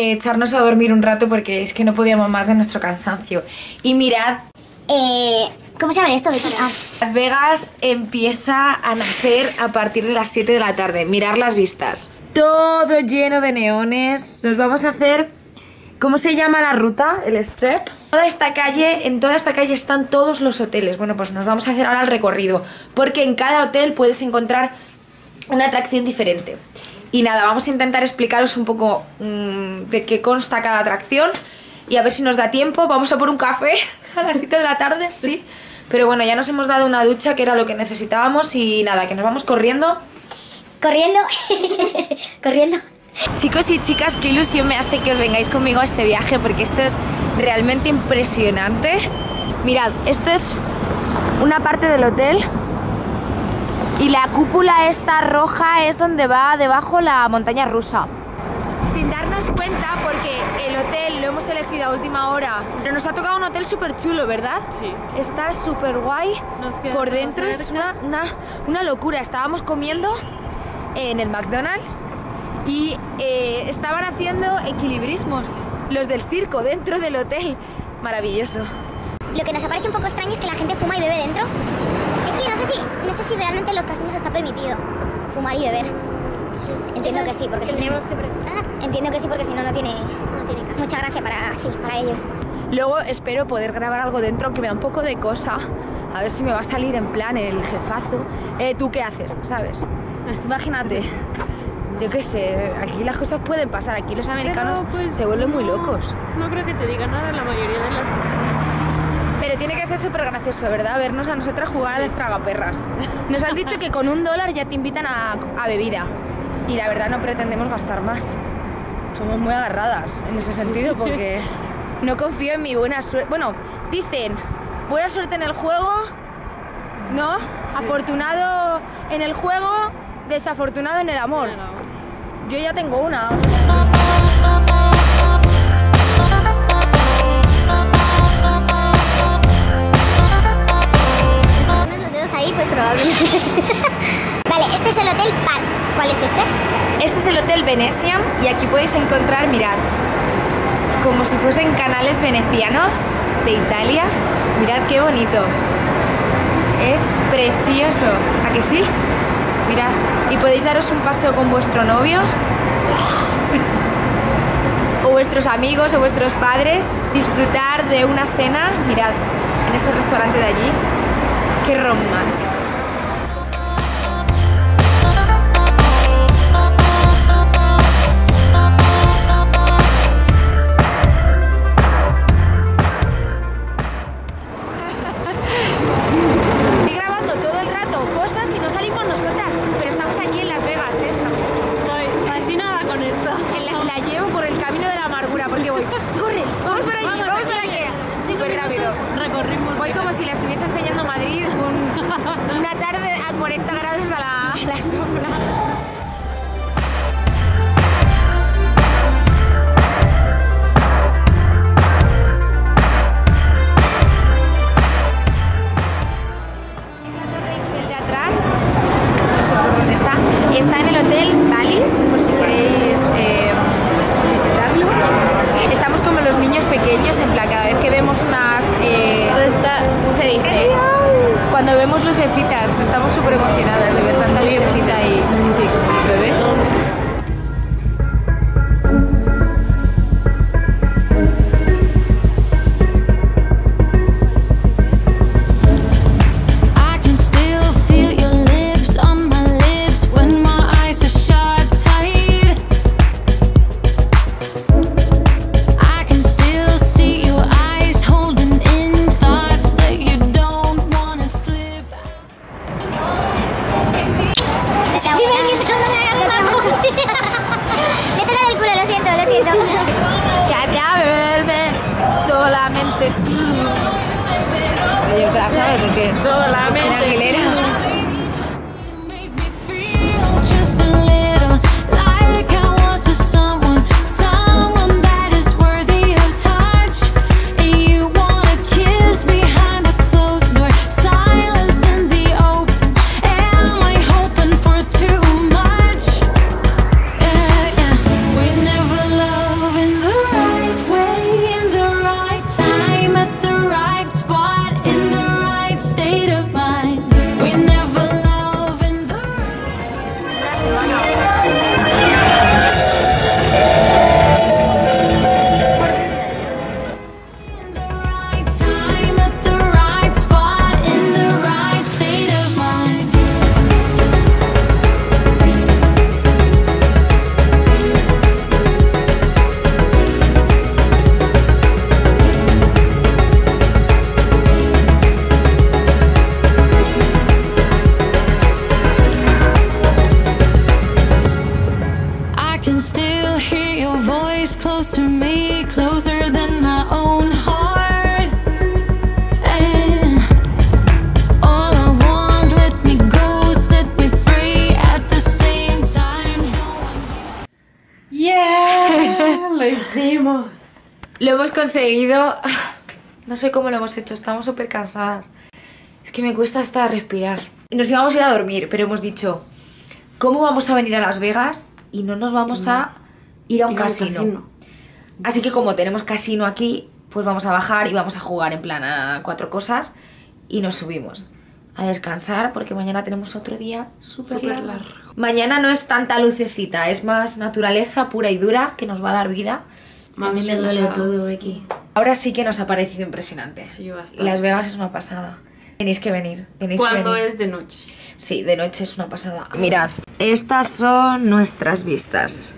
echarnos a dormir un rato porque es que no podíamos más de nuestro cansancio. Y mirad... ¿Cómo se abre esto? Las Vegas empieza a nacer a partir de las 7 de la tarde. Mirad las vistas. Todo lleno de neones. Nos vamos a hacer... ¿Cómo se llama la ruta? El strip. En toda esta calle están todos los hoteles. Bueno, pues nos vamos a hacer ahora el recorrido, porque en cada hotel puedes encontrar una atracción diferente. Y nada, vamos a intentar explicaros un poco de qué consta cada atracción. Y a ver si nos da tiempo. Vamos a por un café a las 7 de la tarde, sí. Pero bueno, ya nos hemos dado una ducha, que era lo que necesitábamos. Y nada, que nos vamos corriendo. Corriendo. Corriendo. Chicos y chicas, qué ilusión me hace que os vengáis conmigo a este viaje, porque esto es realmente impresionante. Mirad, esto es una parte del hotel. Y la cúpula esta roja es donde va debajo la montaña rusa. Sin darnos cuenta, porque el hotel lo hemos elegido a última hora, pero nos ha tocado un hotel súper chulo, ¿verdad? Sí. Está súper guay. Por dentro es una locura. Estábamos comiendo en el McDonald's y estaban haciendo equilibrismos, los del circo, dentro del hotel. Maravilloso. Lo que nos parece un poco extraño es que la gente fuma y bebe dentro. Es que no sé si realmente en los casinos está permitido fumar y beber. Sí. Entiendo que sí, porque si no, no tiene caso. Mucha gracia para ellos. Luego espero poder grabar algo dentro, aunque me da un poco de cosa. A ver si me va a salir en plan el jefazo. ¿Tú qué haces? ¿Sabes? Imagínate. Yo qué sé, aquí las cosas pueden pasar, aquí los americanos se vuelven muy locos. No creo que te diga nada la mayoría de las personas. Pero tiene que ser súper gracioso, ¿verdad? Vernos a nosotras jugar a las tragaperras. Nos han dicho que con $1 ya te invitan a bebida. Y la verdad no pretendemos gastar más. Somos muy agarradas en ese sentido, porque no confío en mi buena suerte. Bueno, dicen, buena suerte en el juego, ¿no? Sí. Afortunado en el juego, desafortunado en el amor. Yo ya tengo una. Pones los dedos ahí, pues probablemente. Vale, este es el hotel Pan. ¿Cuál es este? Este es el Hotel Venetian y aquí podéis encontrar, mirad, como si fuesen canales venecianos de Italia. Mirad qué bonito. Es precioso. ¿A que sí? Mirad, y podéis daros un paseo con vuestro novio o vuestros amigos o vuestros padres, disfrutar de una cena, mirad, en ese restaurante de allí, qué romántico. Lo hemos conseguido. No sé cómo lo hemos hecho, estamos súper cansadas. Es que me cuesta hasta respirar. Nos íbamos a ir a dormir, pero hemos dicho, ¿cómo vamos a venir a Las Vegas y no nos vamos a ir a un casino? Así que como tenemos casino aquí, pues vamos a bajar y vamos a jugar en plan a 4 cosas y nos subimos a descansar porque mañana tenemos otro día súper largo. Mañana no es tanta lucecita, es más naturaleza pura y dura que nos va a dar vida. A mí me duele todo, Becky. Ahora sí que nos ha parecido impresionante. Sí, bastante. Las Vegas es una pasada. Tenéis que venir. ¿Cuándo es de noche? Sí, de noche es una pasada. Mirad, estas son nuestras vistas.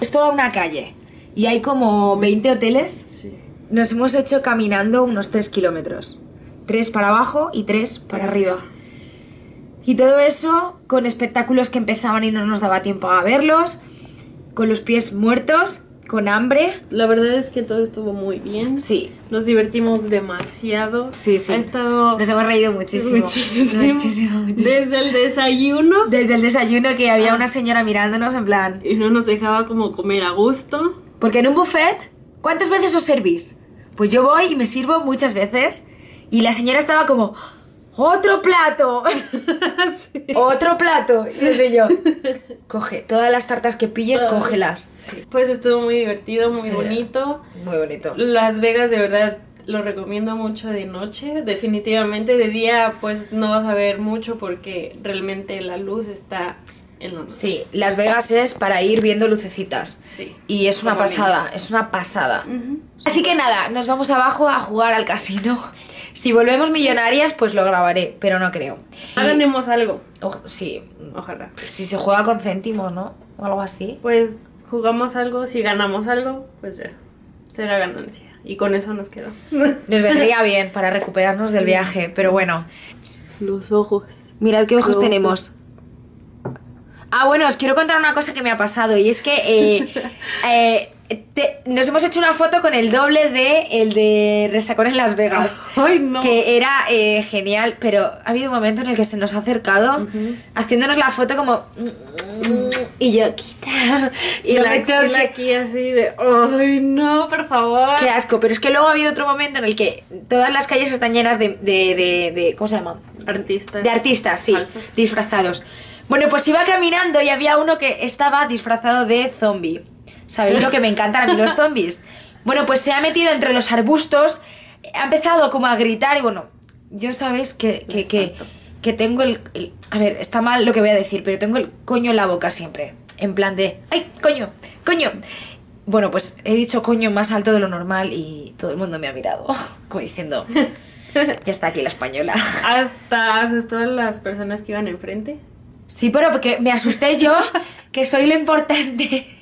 Es toda una calle y hay como 20 hoteles. Sí. Nos hemos hecho caminando unos 3 kilómetros. 3 para abajo y 3 para arriba. Y todo eso con espectáculos que empezaban y no nos daba tiempo a verlos. Con los pies muertos. Con hambre. La verdad es que todo estuvo muy bien. Sí. Nos divertimos demasiado. Sí, sí. Ha estado... Nos hemos reído muchísimo. Muchísimo. Desde el desayuno. Desde el desayuno que había una señora mirándonos en plan... Y no nos dejaba como comer a gusto. Porque en un buffet, ¿cuántas veces os servís? Pues yo voy y me sirvo muchas veces. Y la señora estaba como... ¡Otro plato! Sí. ¡Otro plato! Sí. Y yo, coge todas las tartas que pilles, cógelas. Sí. Pues estuvo muy divertido, muy bonito. Muy bonito. Las Vegas de verdad lo recomiendo mucho de noche, definitivamente. De día pues no vas a ver mucho porque realmente la luz está en la noche. Sí, Las Vegas es para ir viendo lucecitas. Sí. Y es una pasada, es una pasada. Así que nada, nos vamos abajo a jugar al casino. Si volvemos millonarias, pues lo grabaré, pero no creo. Ganemos algo. Sí. Ojalá. Si se juega con céntimos, ¿no? O algo así. Pues jugamos algo, si ganamos algo, pues ya. Será ganancia. Y con eso nos quedó. Nos vendría bien para recuperarnos del viaje, pero bueno. Los ojos. Mirad qué ojos tenemos. Ah, bueno, os quiero contar una cosa que me ha pasado. Y es que... nos hemos hecho una foto con el doble de el de Resacón en Las Vegas. Ay, no. Que era genial, pero ha habido un momento en el que se nos ha acercado haciéndonos la foto como y yo, quita. Y no la axila aquí así de ¡ay no, por favor! ¡Qué asco! Pero es que luego ha habido otro momento en el que todas las calles están llenas de ¿cómo se llama? Artistas. De artistas, sí, falsos. Disfrazados. Bueno, pues iba caminando y había uno que estaba disfrazado de zombie. ¿Sabéis lo que me encantan a mí los zombies? Bueno, pues se ha metido entre los arbustos, ha empezado como a gritar y bueno, yo sabéis que tengo el... A ver, está mal lo que voy a decir, pero tengo el coño en la boca siempre. En plan de... ¡Ay, coño! ¡Coño! Bueno, pues he dicho coño más alto de lo normal y todo el mundo me ha mirado, como diciendo... Ya está aquí la española. Hasta asustó a las personas que iban enfrente. Sí, pero porque me asusté yo, que soy lo importante...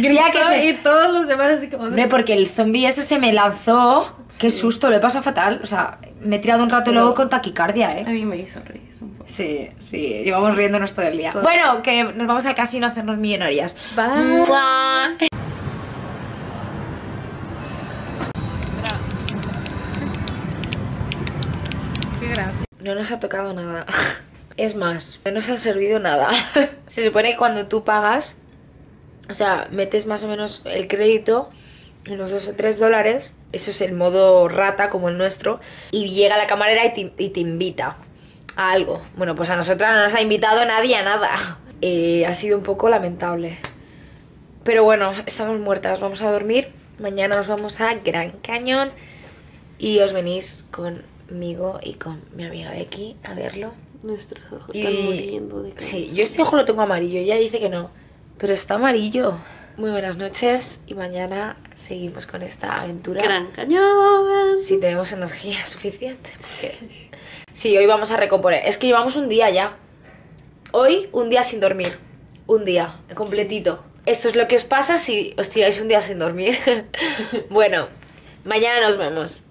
Ya que se... Y todos los demás así como... Hombre, porque el zombie ese se me lanzó. Sí. Qué susto, lo he pasado fatal. O sea, me he tirado un rato luego con taquicardia, ¿eh? A mí me hizo reír un poco. Sí, sí, llevamos riéndonos todo el día. Todo. Bueno, que nos vamos al casino a hacernos millonarias. Bye. ¡Mua! Qué grave. No nos ha tocado nada. Es más, no nos ha servido nada. Se supone que cuando tú pagas... O sea, metes más o menos el crédito, unos 2 o 3 dólares. Eso es el modo rata, como el nuestro. Y llega la camarera y te invita a algo. Bueno, pues a nosotras no nos ha invitado nadie a nada. Ha sido un poco lamentable. Pero bueno, estamos muertas, vamos a dormir. Mañana nos vamos a Grand Canyon. Y os venís conmigo y con mi amiga Becky a verlo. Nuestros ojos están muriendo de cabeza. Sí, yo este ojo lo tengo amarillo, ella dice que no. Pero está amarillo. Muy buenas noches y mañana seguimos con esta aventura. Gran Cañón. Si tenemos energía suficiente. Porque... Sí, hoy vamos a recomponer. Es que llevamos un día ya. Hoy, un día sin dormir. Un día, completito. Sí. Esto es lo que os pasa si os tiráis un día sin dormir. Bueno, mañana nos vemos.